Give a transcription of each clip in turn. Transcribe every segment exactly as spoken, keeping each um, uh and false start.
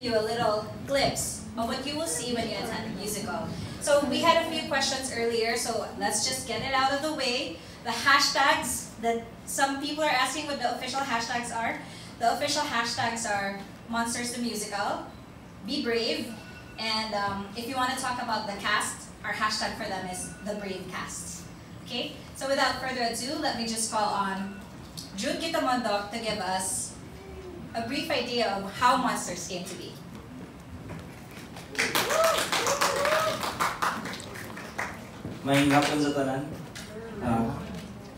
You a little glimpse of what you will see when you attend the musical. So we had a few questions earlier, so let's just get it out of the way. The hashtags that some people are asking what the official hashtags are. The official hashtags are Monsters the Musical, Be Brave, and um, if you want to talk about the cast, our hashtag for them is The Brave Cast. Okay? So without further ado, let me just call on Jude Gitamondoc to give us a brief idea of how Monsters came to be. Uh,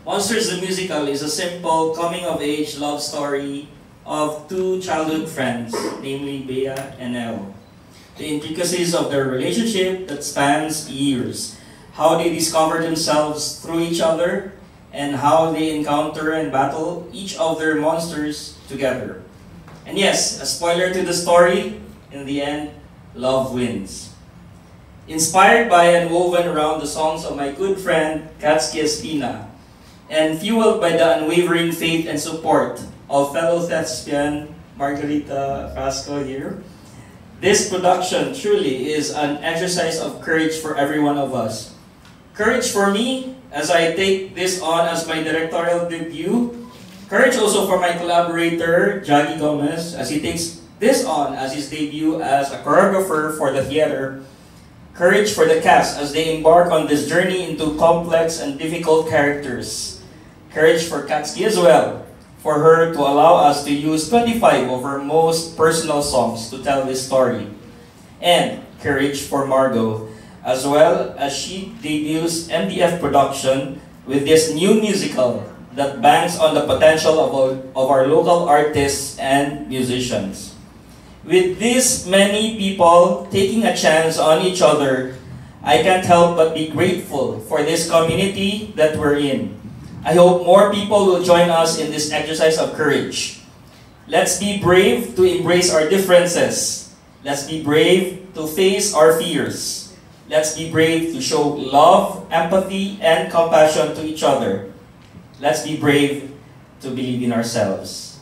Monsters the Musical is a simple coming-of-age love story of two childhood friends, namely Bea and El. The intricacies of their relationship that spans years, how they discover themselves through each other, and how they encounter and battle each of their monsters together. And yes, a spoiler to the story, in the end, love wins. Inspired by and woven around the songs of my good friend, Cattski Espina, and fueled by the unwavering faith and support of fellow thespian Margarita Frasco here, this production truly is an exercise of courage for every one of us. Courage for me, as I take this on as my directorial debut. Courage also for my collaborator, Jackie Gomez, as he takes this on as his debut as a choreographer for the theater. Courage for the cast as they embark on this journey into complex and difficult characters. Courage for Cattski as well, for her to allow us to use twenty-five of her most personal songs to tell this story. And courage for Margot, as well as she debuts M D F production with this new musical that banks on the potential of, all, of our local artists and musicians. With these many people taking a chance on each other, I can't help but be grateful for this community that we're in. I hope more people will join us in this exercise of courage. Let's be brave to embrace our differences. Let's be brave to face our fears. Let's be brave to show love, empathy, and compassion to each other. Let's be brave to believe in ourselves.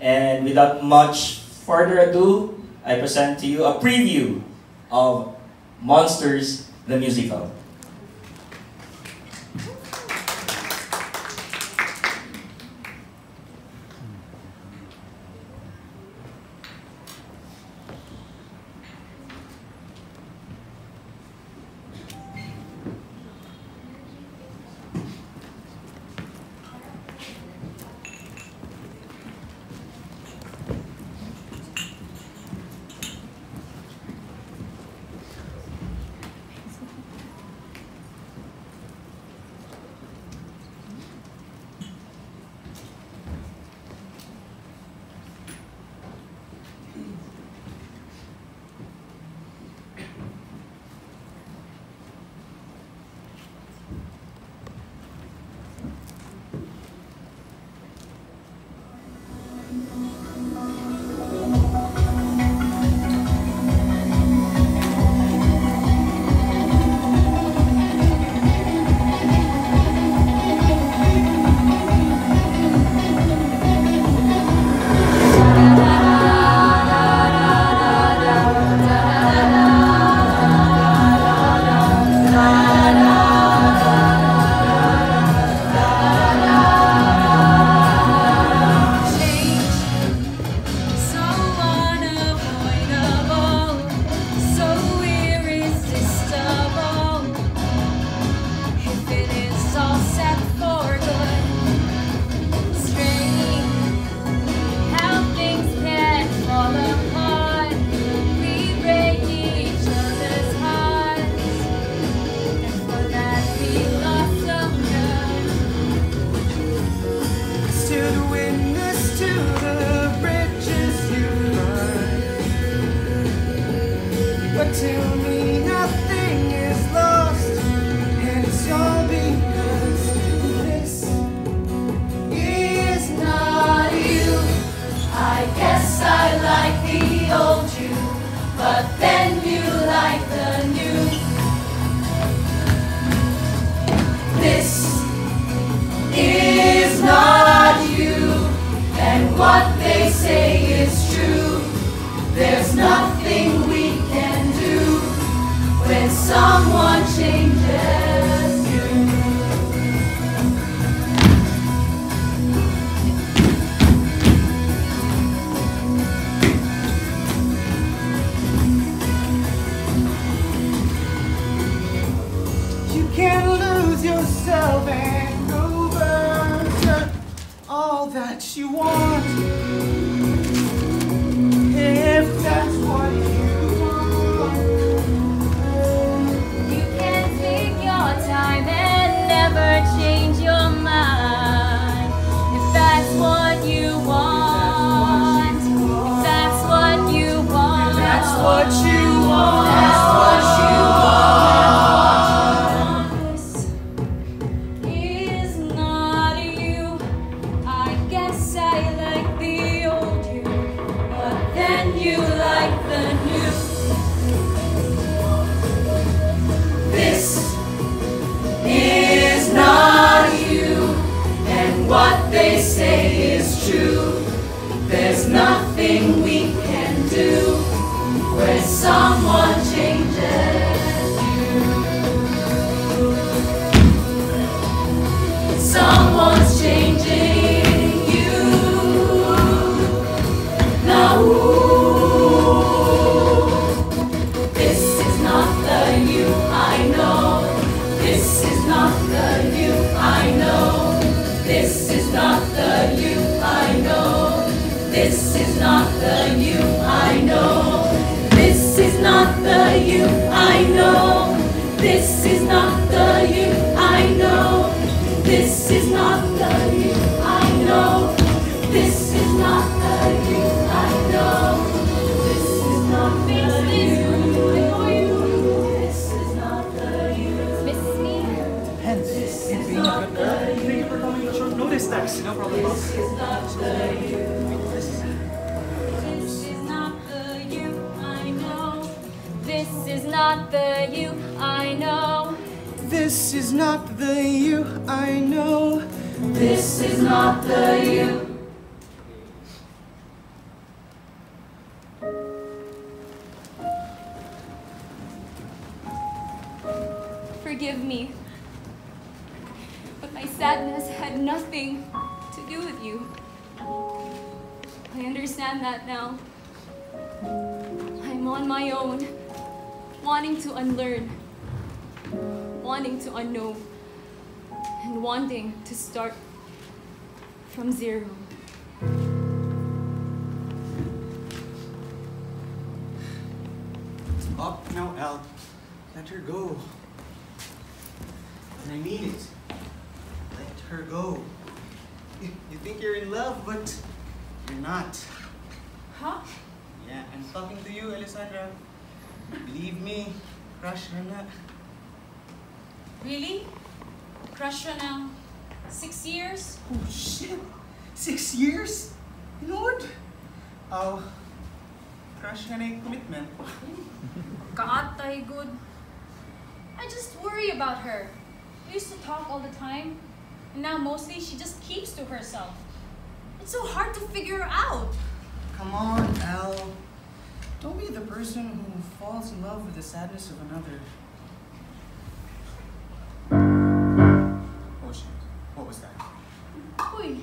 And without much further ado, I present to you a preview of Monsters the Musical. What they say is true. There's nothing someone changes you. You can lose yourself and go back to all that you want, if that's what you change your mind. If that's what you want, if that's what you want, if that's what you want, if that's what you want. This is not you. I guess I like the old you, but then you like the new. This is not you, and what they say is true. There's nothing we can do when someone changes you. Someone's changing you. Now who? This is not the you I know. This is not the you I know. This is not the you I know. This is not the you I know. This is not the you I know. This is not the you I know. This is not the you I know. This is not the you I know. This is not the you. This is not the you. This is not the you I know. This is not the you I know. This is not the you I know. This is not the you. Forgive me. My sadness had nothing to do with you. I understand that now. I'm on my own, wanting to unlearn, wanting to unknow, and wanting to start from zero. Up now, Al. Let her go. And I mean it. Her go. You think you're in love, but you're not. Huh? Yeah, I'm talking to you, Alessandra. Believe me, crush her na. Really? Crush her na? Six years? Oh shit! Six years? You know what? Oh, crush her na commitment. God, I good. I just worry about her. We used to talk all the time. Now mostly she just keeps to herself. It's so hard to figure her out. Come on, Al. Don't be the person who falls in love with the sadness of another. Oh shit. What was that? Uy,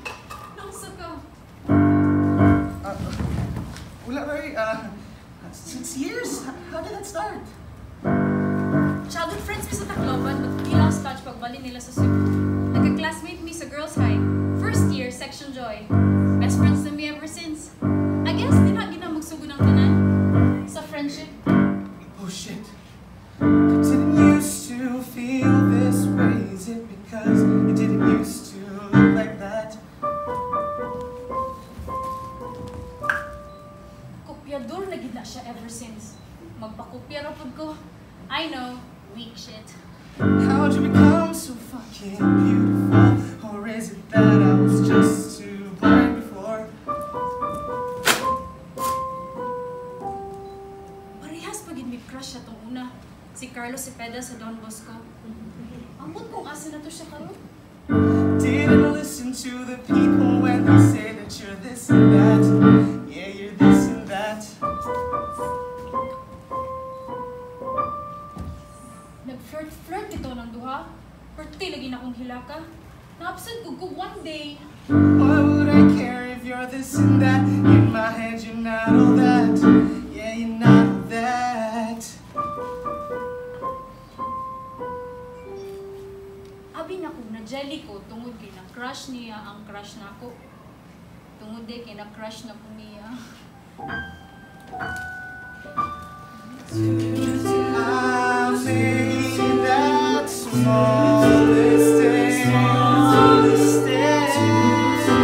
nasa ka. Uh, wala very, uh, six years? How did that start? Childhood friends mi sa Tacloban, but kilaw scotch pagbali nila sa Cebu. Classmate me sa girls' high, first year, section joy. Best friends na me ever since. I guess di na ginamugsugo ng tanan sa friendship. Oh shit. Didn't used to feel this way, is it because it didn't used to look like that? Kopyador na gina siya ever since. Magpakopya ra pud ko. I know, weak shit. How'd you become so fucking beautiful? Or is it that I was just too blind before? Parehas pagin may crush siya tong una. Si Carlos Cepeda sa Don Bosco. Ambot kong asa na to siya karon. Didn't listen to the people when they say that you're this and that. Yeah, you're this and that. ka, perti lagi na akong hila ka. Naabsent ko ko one day. Why would I care if you're this and that? In my head, you're not all that. Yeah, you're not that. Abi na ko na jelly ko tungod kay na crush niya ang crush na ko. Tungod din kay na crush na ko niya. I've seen that smallest thing, smallest thing.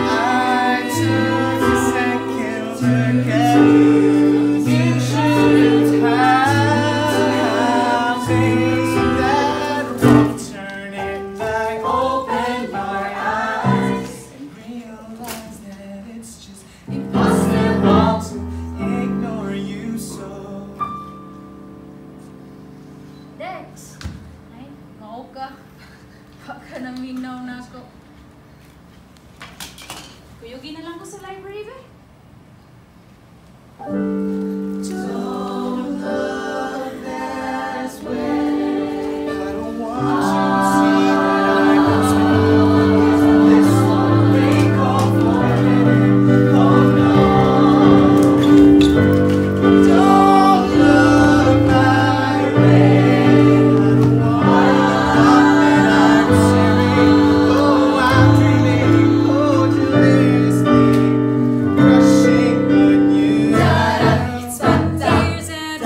I took a second look at you. You shouldn't have seen that wrong. Turning back, open my eyes and realize that it's just impossible to ignore you so. Dex! Ay, mau ka. Baka naminaw na ako. Kuyugin na lang ko sa library, ba? Don't look that way. I don't want you to see that I was wrong. This won't break off for a minute. Oh no. Don't look my way. It's been years and we're still talking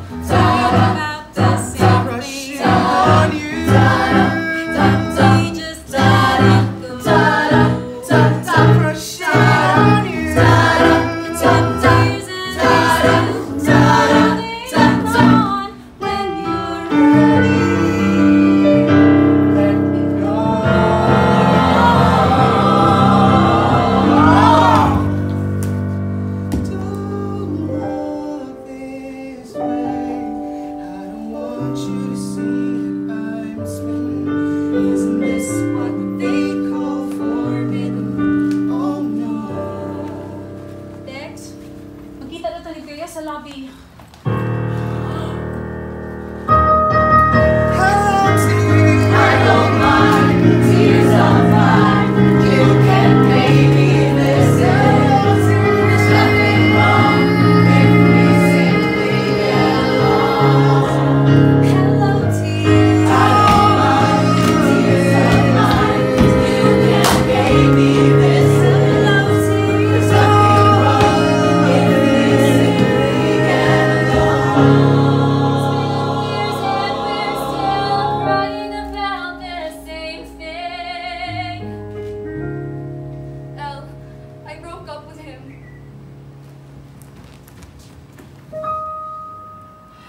about the same thing. We just died up, died up, died up, it's been years and we're still holding on when you're ready. Let me go. Don't look this way. I don't want you to see that I'm spinning. Isn't this what they call forbidden? Oh no. Dex, magkita na tayo kaya sa lobby. I don't mind, tears are fine. You can maybe listen. There's nothing wrong if we simply get along. Hello, tears. I don't mind, tears are fine. You can maybe listen. Hello, tears. There's nothing wrong if we simply get along. Years that we're still crying about the same thing. L, I broke up with him.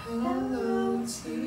Hello, tears.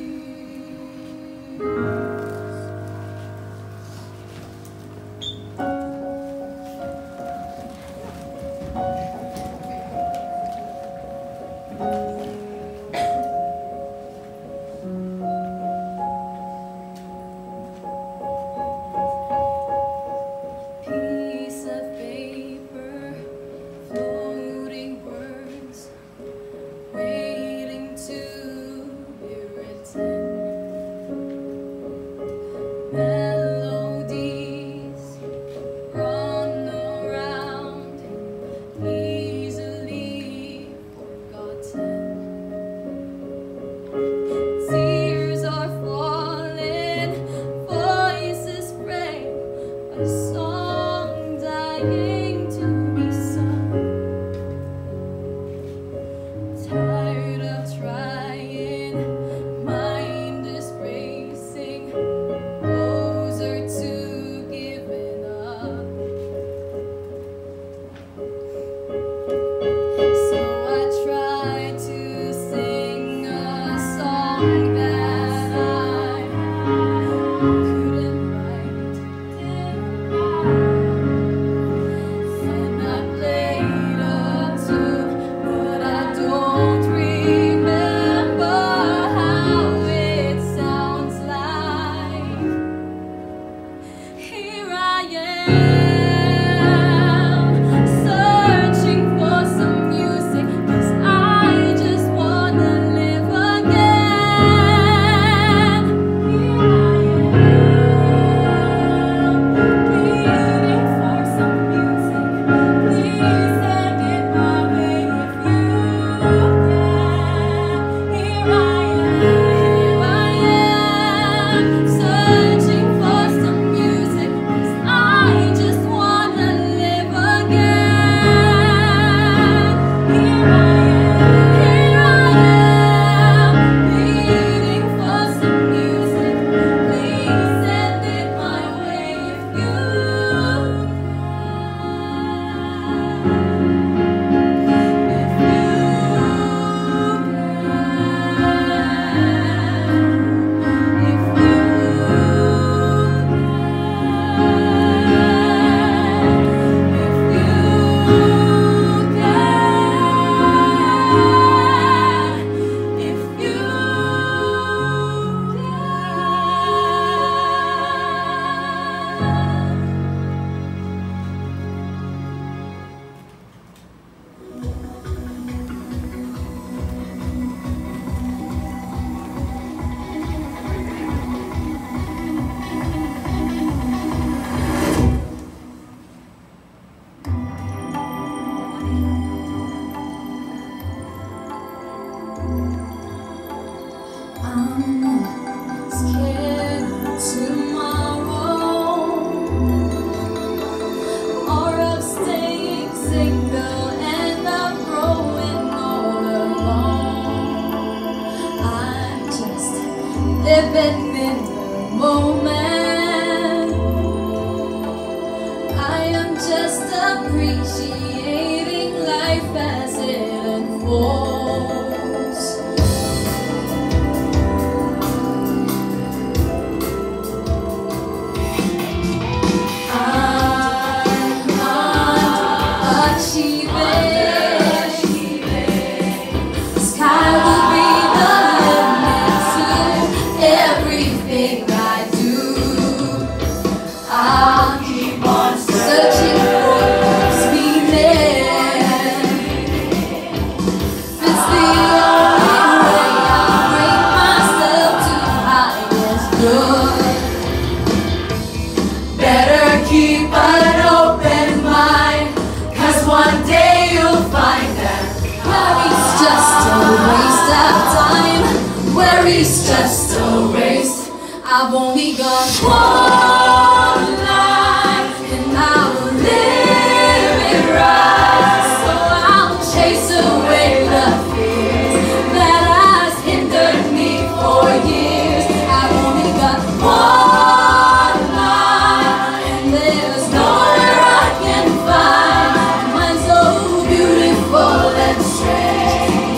race, just a race. I've only got one life, and I will live it right. So I'll chase away the fears that has hindered me for years. I've only got one life, and there's nowhere I can find mine so beautiful and strange.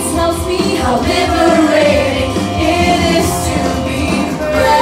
It tells me how liberating it is to be brave.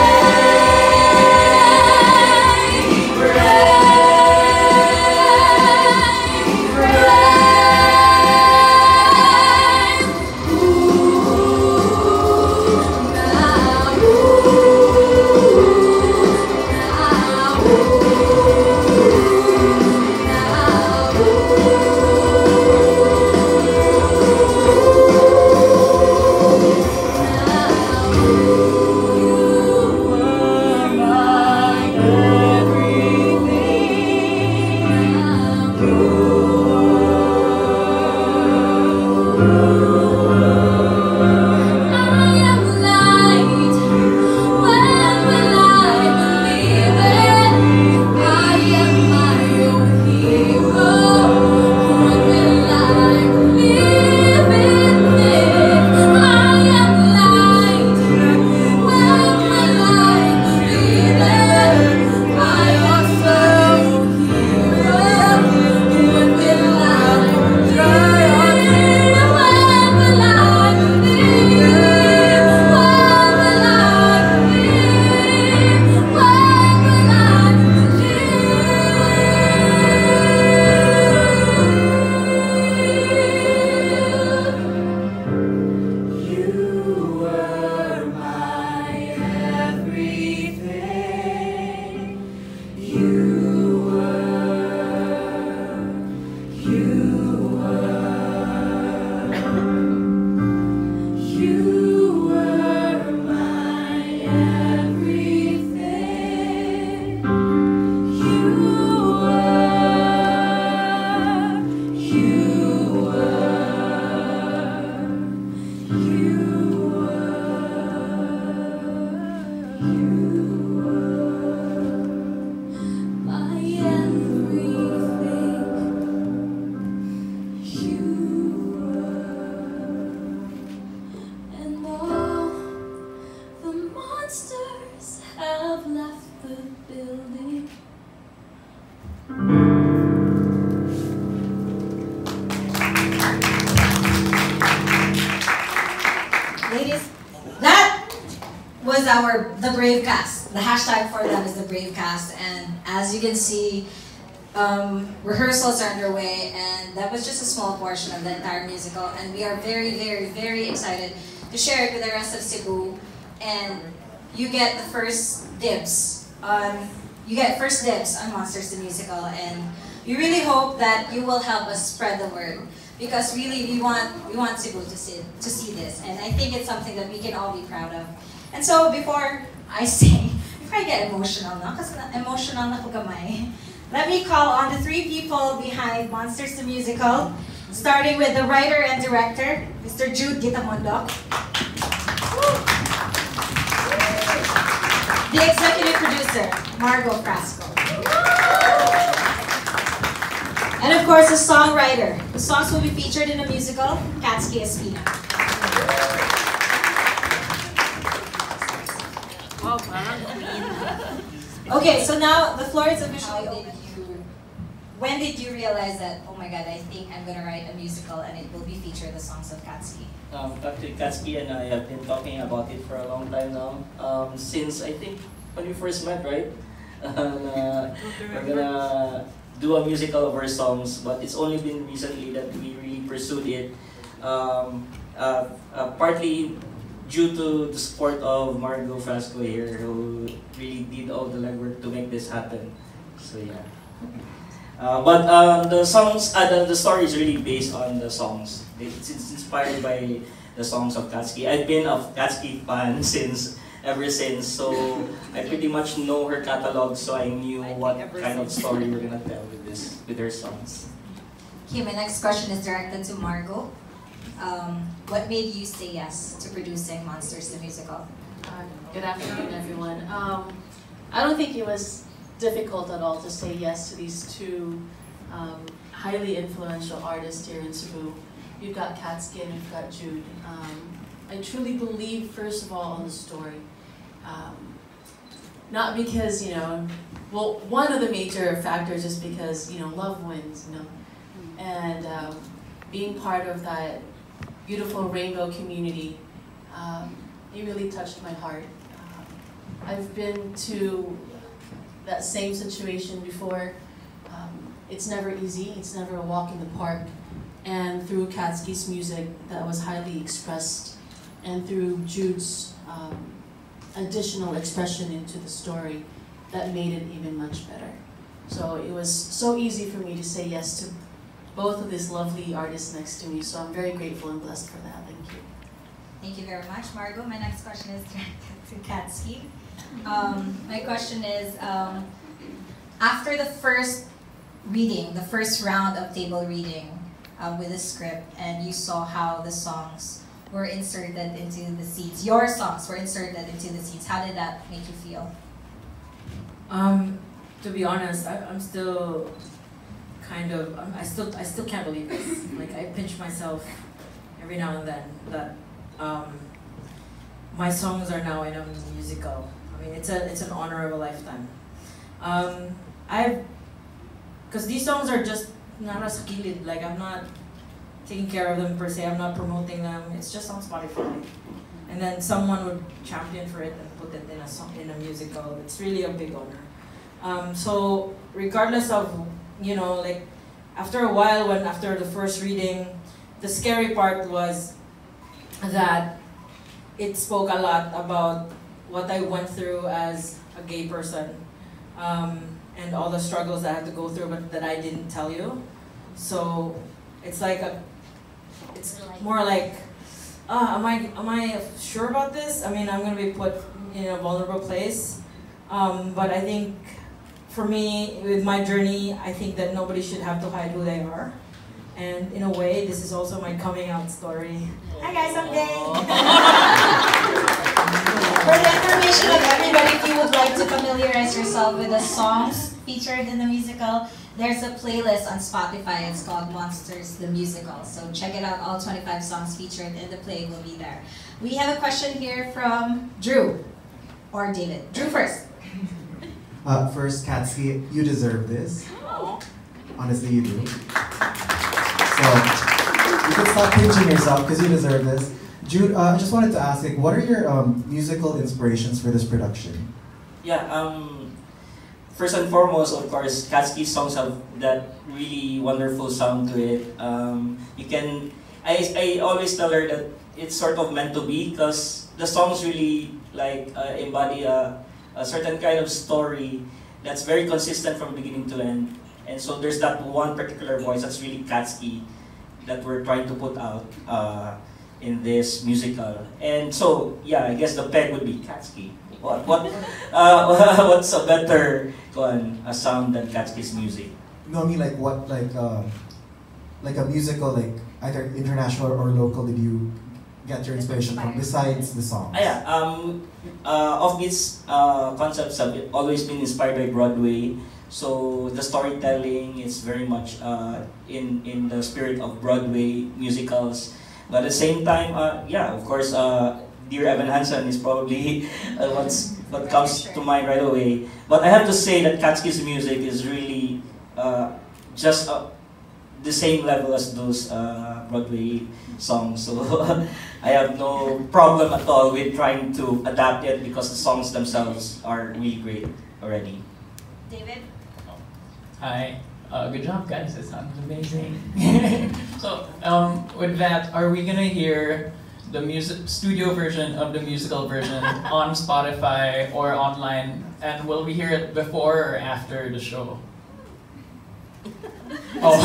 See, um, rehearsals are underway, and that was just a small portion of the entire musical, and we are very, very, very excited to share it with the rest of Cebu, and you get the first dibs on, you get first dibs on Monsters the Musical, and we really hope that you will help us spread the word, because really we want, we want Cebu to see, to see this, and I think it's something that we can all be proud of. And so before I sing, I get emotional now, because emotional na ko gamay. Let me call on the three people behind Monsters the Musical, starting with the writer and director, Mister Jude Gitamondoc, the executive producer, Margarita Frasco, and of course the songwriter. The songs will be featured in the musical, Cattski Espina. Okay, so now the floor is officially open. When did you realize that, oh my god, I think I'm going to write a musical and it will be featured the songs of Cattski? Um, Doctor Cattski and I have been talking about it for a long time now. Um, since I think when we first met, right? And, uh, we're going to do a musical of our songs, but it's only been recently that we really pursued it. Um, uh, uh, partly due to the support of Margo Frasco here, who really did all the legwork to make this happen. So yeah. Uh, but uh, the songs, uh, the, the story is really based on the songs. It's, it's inspired by the songs of Cattski. I've been a Cattski fan since, ever since, so I pretty much know her catalog, so I knew I what kind of story we're gonna tell with this, with her songs. Okay, my next question is directed to Margo. Um, what made you say yes to producing Monsters the Musical? Uh, good afternoon, everyone. Um, I don't think it was difficult at all to say yes to these two um, highly influential artists here in Cebu. You've got Cattski and you've got Jude. Um, I truly believe, first of all, on the story. Um, not because, you know, well, one of the major factors is because, you know, love wins, you know. And um, being part of that beautiful rainbow community, um, it really touched my heart. Um, I've been to that same situation before. Um, it's never easy, it's never a walk in the park. And through Cattski's music that was highly expressed, and through Jude's um, additional expression into the story, that made it even much better. So it was so easy for me to say yes to both of these lovely artists next to me, so I'm very grateful and blessed for that. Thank you. Thank you very much, Margo. My next question is directed to Cattski. Um, my question is, um, after the first reading, the first round of table reading uh, with the script, and you saw how the songs were inserted into the seats, your songs were inserted into the seats, how did that make you feel? Um, to be honest, I, I'm still kind of, um, I still I still can't believe this. Like, I pinch myself every now and then that um, my songs are now in a musical. I mean, it's a it's an honor of a lifetime. Um, I've, because these songs are just nara sa kilid. Like, I'm not taking care of them per se. I'm not promoting them. It's just on Spotify, and then someone would champion for it and put it in a song, in a musical. It's really a big honor. Um, so regardless of, you know, like, after a while, when after the first reading, the scary part was that it spoke a lot about what I went through as a gay person, um, and all the struggles that I had to go through, but that I didn't tell you. So it's like a, it's more like, uh, am I am I sure about this? I mean, I'm gonna be put in a vulnerable place, um, but I think, for me, with my journey, I think that nobody should have to hide who they are. And in a way, this is also my coming out story. Oh. Hi guys, I'm gay. For the information of everybody, if you would like to familiarize yourself with the songs featured in the musical, there's a playlist on Spotify. It's called Monsters the Musical. So check it out. All twenty-five songs featured in the play will be there. We have a question here from Drew, or David. Drew first. Uh, first, Cattski, you deserve this. Oh. Honestly, you do. So, you can stop pinching yourself, because you deserve this. Jude, uh, I just wanted to ask, like, what are your um, musical inspirations for this production? Yeah, um, first and foremost, of course, Cattski's songs have that really wonderful sound to it. Um, you can, I, I always tell her that it's sort of meant to be, because the songs really, like, uh, embody a, a certain kind of story that's very consistent from beginning to end. And so there's that one particular voice that's really Cattski that we're trying to put out uh, in this musical. And so, yeah, I guess the peg would be Cattski. What, what, uh, what's a better one, a sound than Cattski's music? No, I mean, like, what, like, uh, like a musical, like, either international or local, did you get your inspiration from besides the songs? Ah, yeah, um, uh, Offbeat's uh, concepts have always been inspired by Broadway. So the storytelling is very much uh, in, in the spirit of Broadway musicals. But at the same time, uh, yeah, of course, uh, Dear Evan Hansen is probably uh, what's, what comes to mind right away. But I have to say that Cattski's music is really uh, just a, the same level as those uh, Broadway songs, so I have no problem at all with trying to adapt it, because the songs themselves are really great already. David? Oh. Hi, uh, good job guys, that sounds amazing. So um, with that, are we gonna hear the music studio version of the musical version on Spotify or online, and will we hear it before or after the show? Oh.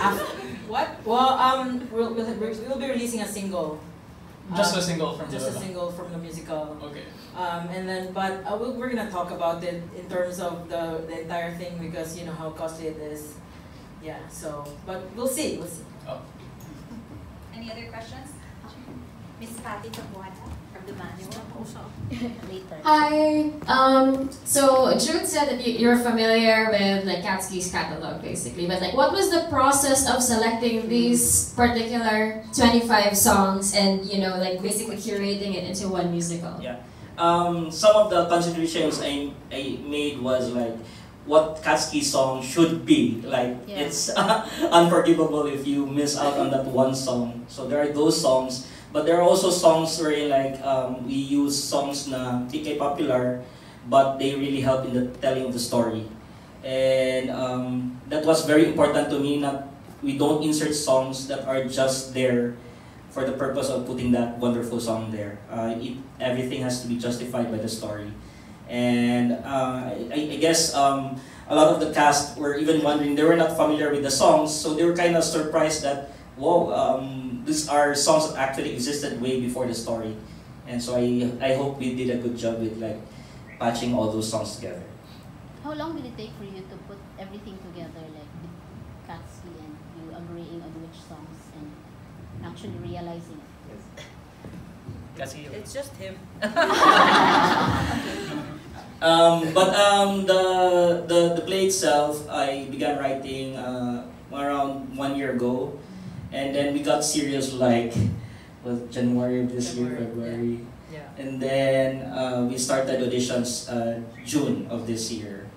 After, what? Well, um, we'll, we'll, we'll be releasing a single. Just um, a single from just the... Just a single from the musical. Okay. Um, and then, but uh, we'll, we're gonna talk about it in terms of the, the entire thing, because you know how costly it is. Yeah, so, but we'll see, we'll see. Oh. Any other questions? Miss Patty Capuata from the manual. Later. Hi. Um, so Jude said that you, you're familiar with like Cattski's catalog, basically. But like, what was the process of selecting these particular twenty-five songs and you know, like basically curating it into one musical? Yeah. Um, some of the considerations I I made was like, what Cattski song should be like. Yeah. It's uh, unforgivable if you miss out on that one song. So there are those songs. But there are also songs where like um, we use songs na T K popular, but they really help in the telling of the story, and um, that was very important to me. That we don't insert songs that are just there for the purpose of putting that wonderful song there. Uh, it, everything has to be justified by the story, and uh, I, I guess um, a lot of the cast were even wondering. They were not familiar with the songs, so they were kind of surprised that whoa. Um, These are songs that actually existed way before the story, and so I I hope we did a good job with like patching all those songs together. How long did it take for you to put everything together, like the Cattski and you agreeing on which songs and actually realizing it? Yes. Cattski, it's just him. um, but um, the the the play itself, I began writing uh, around one year ago. And then we got serious like was January of this January, year, February. Yeah. Yeah. And then uh, we started auditions uh, June of this year.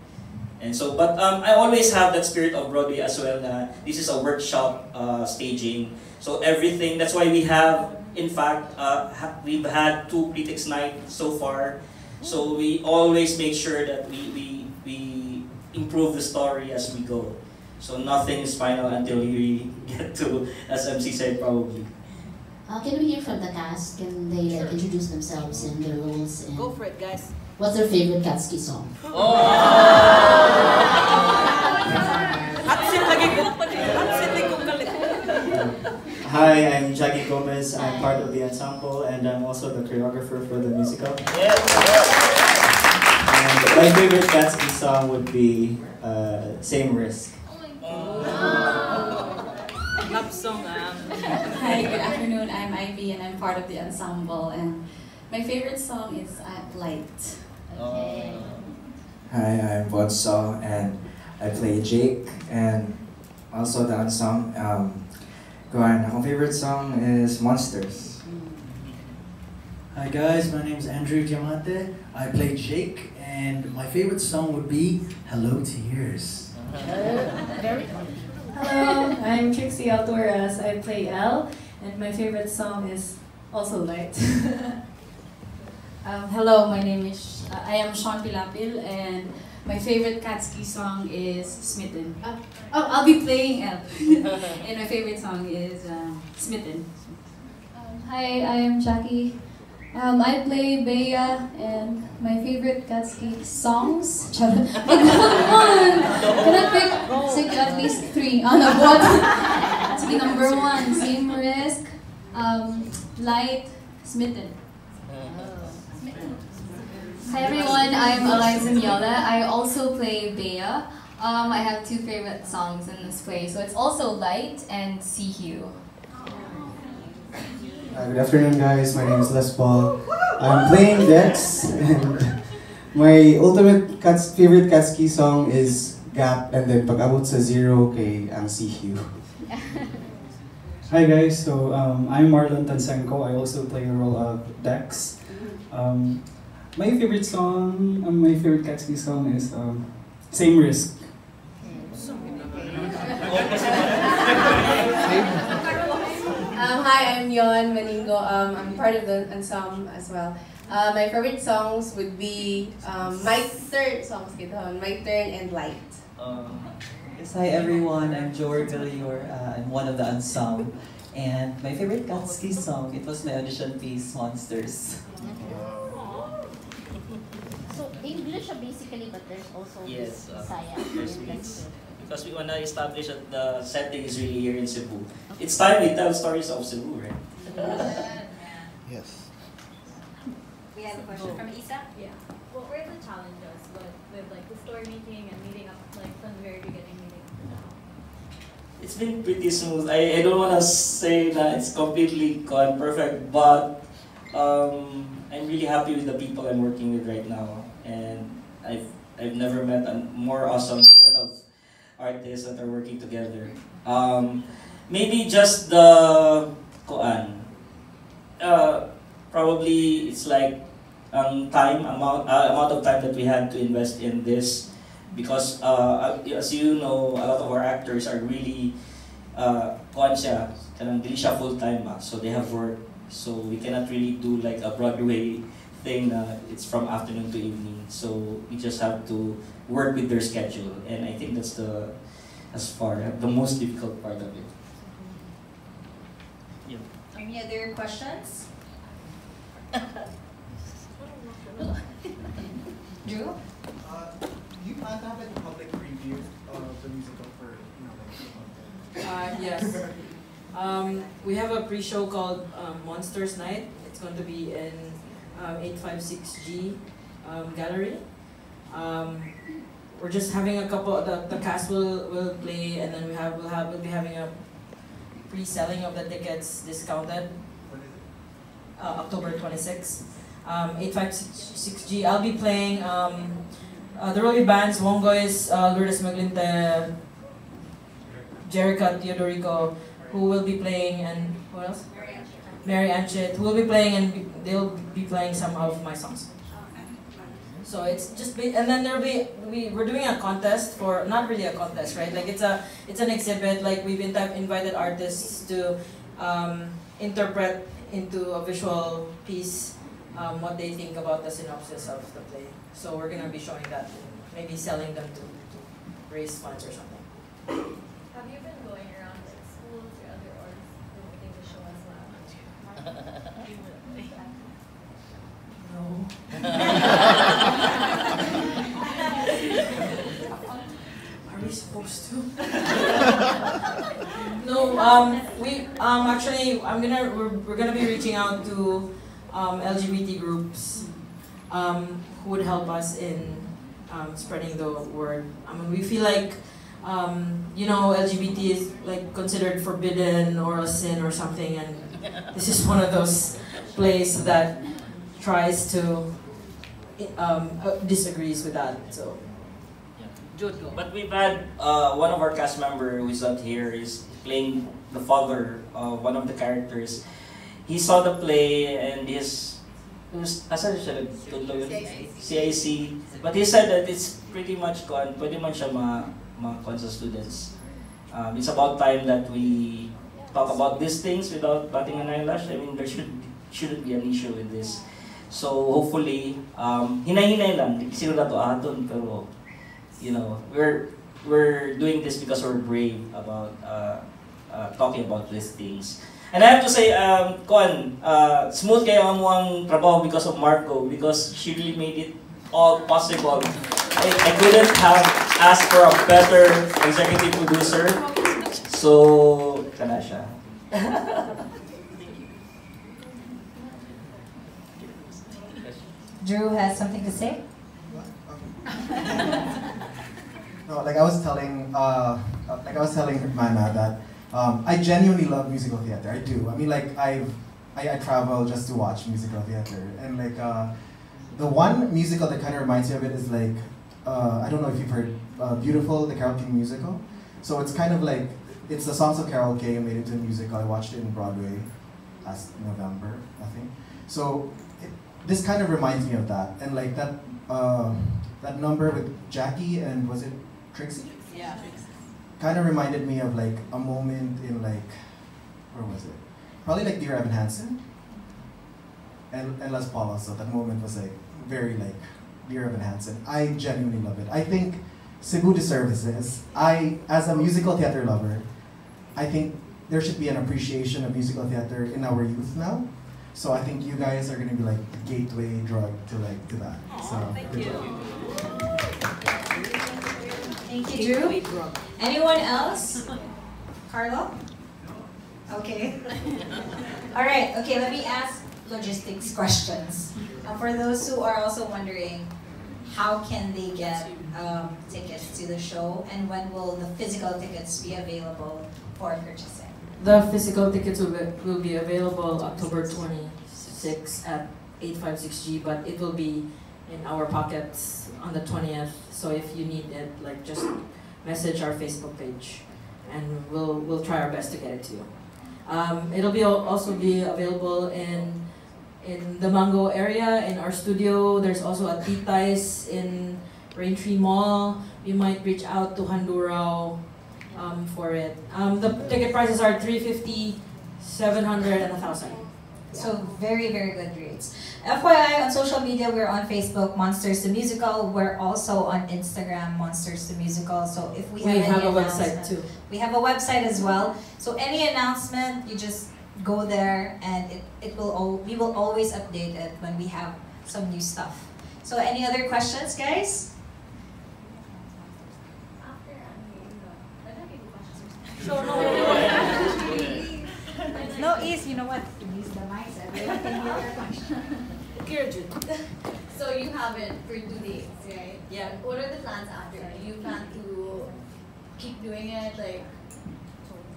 And so, but um, I always have that spirit of Broadway as well. Na this is a workshop uh, staging. So everything, that's why we have, in fact, uh, ha we've had two critics night so far. So we always make sure that we, we, we improve the story as we go. So nothing is final until we get to S M C side probably. Uh, can we hear from the cast? Can they like, introduce themselves and their roles? And go for it, guys. What's their favorite Cattski song? Oh! Hi, I'm Jackie Gomez. I'm part of the ensemble and I'm also the choreographer for the musical. And my favorite Cattski song would be uh, Same Risk. Love song, um. Hi, good afternoon. I'm Ivy and I'm part of the ensemble. And my favorite song is At Light. Okay. Uh, Hi, I'm Bodsaw and I play Jake and also the ensemble. Um, go on. My favorite song is Monsters. Mm. Hi guys, my name is Andrew Diamante. I play Jake and my favorite song would be Hello Tears. Very funny. Hello, I'm Trixie Alturas. I play Elle, and my favorite song is also Light. um, hello, my name is uh, I am Sean Pilapil, and my favorite Cattski song is Smitten. Uh, oh, I'll be playing Elle, and my favorite song is uh, Smitten. Um, hi, I am Jackie. Um, I play Bea, and my favorite Cattski songs. Come on! Can I pick sige, at least three? Oh, no, what? Sige, number one, Same Risk, um, Light, Smitten. Oh. Smitten. Hi everyone, I'm Eliza Miola. I also play Bea. Um, I have two favorite songs in this play, so it's also Light and See You. Uh, good afternoon guys, my name is Les Paul. I'm playing Dex and my ultimate Cats favorite Cattski song is Gap and then Pag-abot sa Zero kay Ang C Q. Hi guys, so um, I'm Marlon Tansenko. I also play the role of Dex. Um, my favorite song, um, my favorite Cattski song is um, Same Risk. Hi, I'm Yon Maningo. Um, I'm part of the ensemble as well. Uh, my favorite songs would be um, My Turn songs, My Turn and Light. Uh, yes, hi everyone. I'm George Villier. Uh, I'm one of the ensemble, and my favorite Cattski song. It was my audition piece, Monsters. So English are basically, but there's also yes, uh, Saya. Because we want to establish that the setting is really here in Cebu. It's time we tell stories of Cebu, right? Yeah. Yes. We have a question from Isa. Yeah. What were the challenges with, with like the story making and meeting up like from the very beginning meeting up to now? it's been pretty smooth. I, I don't want to say that it's completely gone perfect, but um, I'm really happy with the people I'm working with right now, and I've, I've never met a more awesome set of artists that are working together. Um, maybe just the koan. Uh, probably it's like um, time amount uh, amount of time that we had to invest in this, because uh, as you know, a lot of our actors are really uh, conscious, really full time, so they have work, so we cannot really do like a Broadway thing. Uh, it's from afternoon to evening, so we just have to work with their schedule, and I think that's the as far the most difficult part of it. Yeah. Any other questions? Drew? Uh, do you plan to have a public preview of the musical for, you know, like, uh, yes. Um, we have a pre-show called um, Monsters Night. It's going to be in um, eight five six G um, gallery. Um, we're just having a couple. The, the cast will will play, and then we have we'll have we'll be having a pre-selling of the tickets discounted. When is it? Uh, October twenty-sixth. Um, eight five six G. I'll be playing. Um, uh, there will be bands. Wongo is uh, Lourdes Maglinte, Jerica Teodorico, who will be playing, and who else? Mary Anchit, who will be playing, and be, they'll be playing some of my songs. So it's just be, and then there'll be we we're doing a contest for not really a contest, right? Like it's a it's an exhibit. Like we've been invited artists to um, interpret into a visual piece. Um, what they think about the synopsis of the play. So we're going to be showing that and maybe selling them to, to raise funds or something. Have you been going around like schools or other orgs looking to show us loud? No. Are we supposed to? No, um, we, um, actually, I'm gonna, we're, we're going to be reaching out to Um, L G B T groups um, who would help us in um, spreading the word. I mean, we feel like, um, you know, L G B T is like considered forbidden or a sin or something, and this is one of those plays that tries to um, uh, disagrees with that. So, yeah. But we've had uh, one of our cast members who is not here is playing the father of one of the characters. He saw the play and his, C I C, but he said that it's pretty much gone. Pwede man siya ma ma konsa students. Um, it's about time that we talk about these things without batting an eyelash. I mean, there should shouldn't be an issue with this. So hopefully, um, hinahinay lang. Sino na to ahaton, pero you know, we're we're doing this because we're brave about uh, uh, talking about these things. And I have to say, um, Kon, uh, smooth kayo ang mga trabaho because of Marco, because she really made it all possible. I, I couldn't have asked for a better executive producer, so kana siya. Drew has something to say. What? Okay. No, like I was telling, uh, like I was telling Mana that. Um, I genuinely love musical theater. I do. I mean, like I've, I, I travel just to watch musical theater, and like uh, the one musical that kind of reminds me of it is like uh, I don't know if you've heard uh, "Beautiful," the Carole King musical. So it's kind of like it's the songs of Carole King made into a musical. I watched it in Broadway last November, I think. So it, this kind of reminds me of that, and like that uh, that number with Jackie and was it Trixie? Yeah. Kind of reminded me of like a moment in like, where was it? Probably like Dear Evan Hansen and, and Les Paul also. That moment was like very like Dear Evan Hansen. I genuinely love it. I think Cebu deserves this. I, as a musical theater lover, I think there should be an appreciation of musical theater in our youth now. So I think you guys are gonna be like the gateway drug to like to that. Aww, so thank you. Job. Thank you, Drew. Anyone else? Carlo? Okay. All right, okay, let me ask logistics questions. Uh, for those who are also wondering, how can they get um, tickets to the show, and when will the physical tickets be available for purchasing? The physical tickets will be, will be available October twenty-sixth at eight five six G, but it will be in our pockets on the twentieth. So if you need it, like just message our Facebook page, and we'll we'll try our best to get it to you. Um, it'll be also be available in in the Mango area, in our studio. There's also a Titas in Raintree Mall. You might reach out to Handurao um, for it. Um, the ticket prices are three fifty, seven hundred, and one thousand. Yeah. So very, very good rates. F Y I, on social media, we're on Facebook, Monsters the Musical. We're also on Instagram, Monsters the Musical. So if we have, we any have a website too. We have a website as well. So any announcement, you just go there, and it, it will all, we will always update it when we have some new stuff. So any other questions, guys? After I don't have any questions. Sure, no. No ease, you know what? Use the mic. Okay, Jude. So you have it for two days, right? Yeah. What are the plans after? Do you plan to keep doing it, like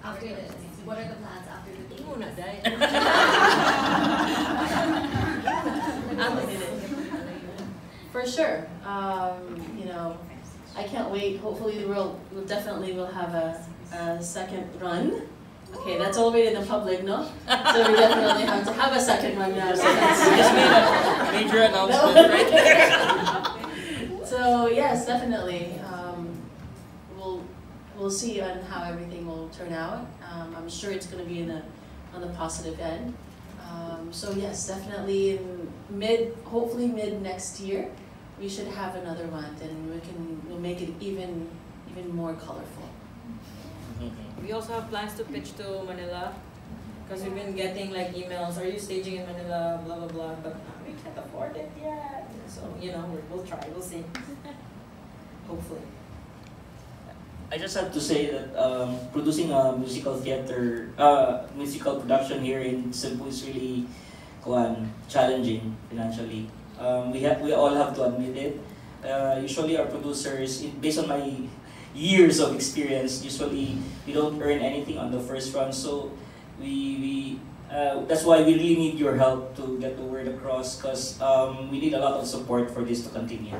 after this? What are the plans after the day? Muna dai. For sure. Um, you know, I can't wait. Hopefully, we'll, we'll definitely will have a, a second run. Okay, that's already in the public, no? So we definitely have to have a second run now. So that's just made a major announcement no. right there. So yes, definitely. Um, we'll we'll see on how everything will turn out. Um, I'm sure it's going to be in the on the positive end. Um, so yes, definitely in mid, hopefully mid next year, we should have another one, and we can we'll make it even even more colorful. We also have plans to pitch to Manila, because we've been getting like emails, are you staging in Manila, blah blah blah, but we can't afford it yet. So, you know, we'll try, we'll see. Hopefully. I just have to say that um, producing a musical theater, uh, musical production here in Cebu is really challenging financially. Um, we, have, we all have to admit it. Uh, usually our producers, based on my years of experience, usually we don't earn anything on the first run, so we, we uh, that's why we really need your help to get the word across, because um, we need a lot of support for this to continue.